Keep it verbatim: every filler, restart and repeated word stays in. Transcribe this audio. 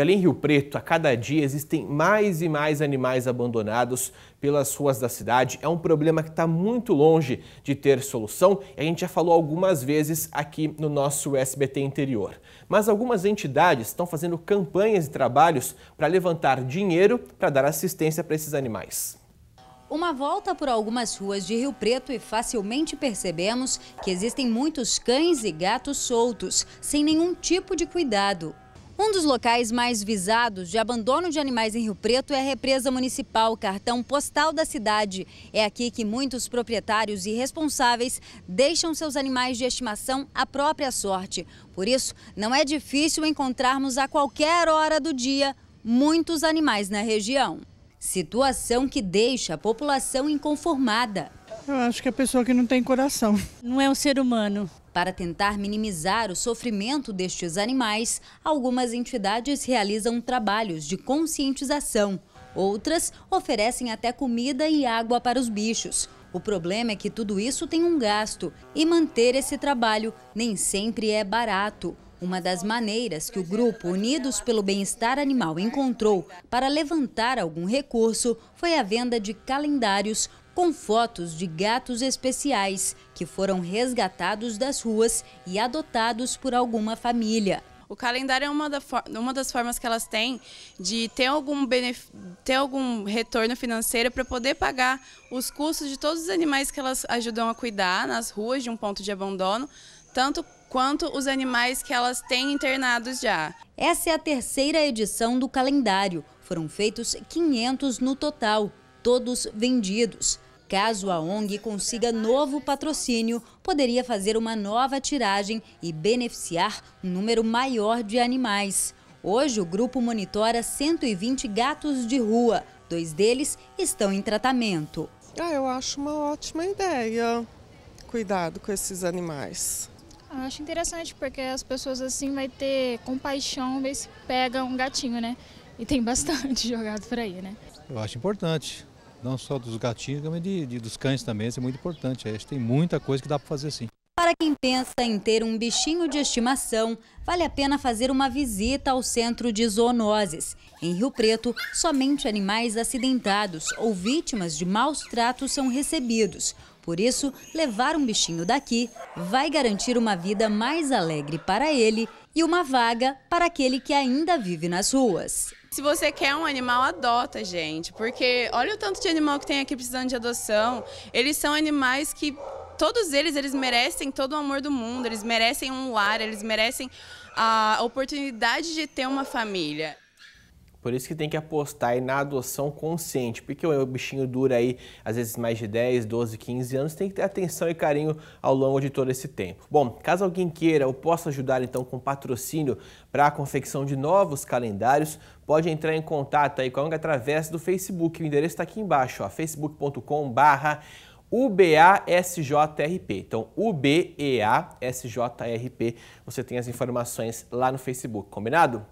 Ali em Rio Preto, a cada dia existem mais e mais animais abandonados pelas ruas da cidade. É um problema que está muito longe de ter solução. A gente já falou algumas vezes aqui no nosso S B T Interior. Mas algumas entidades estão fazendo campanhas e trabalhos para levantar dinheiro para dar assistência para esses animais. Uma volta por algumas ruas de Rio Preto e facilmente percebemos que existem muitos cães e gatos soltos, sem nenhum tipo de cuidado. Um dos locais mais visados de abandono de animais em Rio Preto é a Represa Municipal, cartão postal da cidade. É aqui que muitos proprietários e responsáveis deixam seus animais de estimação à própria sorte. Por isso, não é difícil encontrarmos a qualquer hora do dia muitos animais na região. Situação que deixa a população inconformada. Eu acho que é a pessoa que não tem coração. Não é um ser humano. Para tentar minimizar o sofrimento destes animais, algumas entidades realizam trabalhos de conscientização. Outras oferecem até comida e água para os bichos. O problema é que tudo isso tem um gasto e manter esse trabalho nem sempre é barato. Uma das maneiras que o grupo Unidos pelo Bem-Estar Animal encontrou para levantar algum recurso foi a venda de calendários com fotos de gatos especiais que foram resgatados das ruas e adotados por alguma família. O calendário é uma, da for uma das formas que elas têm de ter algum, ter algum retorno financeiro para poder pagar os custos de todos os animais que elas ajudam a cuidar nas ruas de um ponto de abandono, tanto quanto os animais que elas têm internados já. Essa é a terceira edição do calendário. Foram feitos quinhentos no total. Todos vendidos. Caso a ONG consiga novo patrocínio, poderia fazer uma nova tiragem e beneficiar um número maior de animais. Hoje, o grupo monitora cento e vinte gatos de rua. Dois deles estão em tratamento. Ah, eu acho uma ótima ideia. Cuidado com esses animais. Eu acho interessante, porque as pessoas assim vão ter compaixão, ver se pega um gatinho, né? E tem bastante jogado por aí, né? Eu acho importante. Não só dos gatinhos, mas de, de, dos cães também, isso é muito importante. Acho que tem muita coisa que dá para fazer sim. Para quem pensa em ter um bichinho de estimação, vale a pena fazer uma visita ao Centro de Zoonoses. Em Rio Preto, somente animais acidentados ou vítimas de maus tratos são recebidos. Por isso, levar um bichinho daqui vai garantir uma vida mais alegre para ele e uma vaga para aquele que ainda vive nas ruas. Se você quer um animal, adota, gente, porque olha o tanto de animal que tem aqui precisando de adoção. Eles são animais que, todos eles, eles merecem todo o amor do mundo, eles merecem um lar, eles merecem a oportunidade de ter uma família. Por isso que tem que apostar aí na adoção consciente, porque o bichinho dura aí às vezes mais de dez, doze, quinze anos, tem que ter atenção e carinho ao longo de todo esse tempo. Bom, caso alguém queira ou possa ajudar então com patrocínio para a confecção de novos calendários, pode entrar em contato aí com a ONG através do Facebook, o endereço está aqui embaixo, facebook ponto com barra U B A S J R P. Então, U B E A S J R P, você tem as informações lá no Facebook, combinado?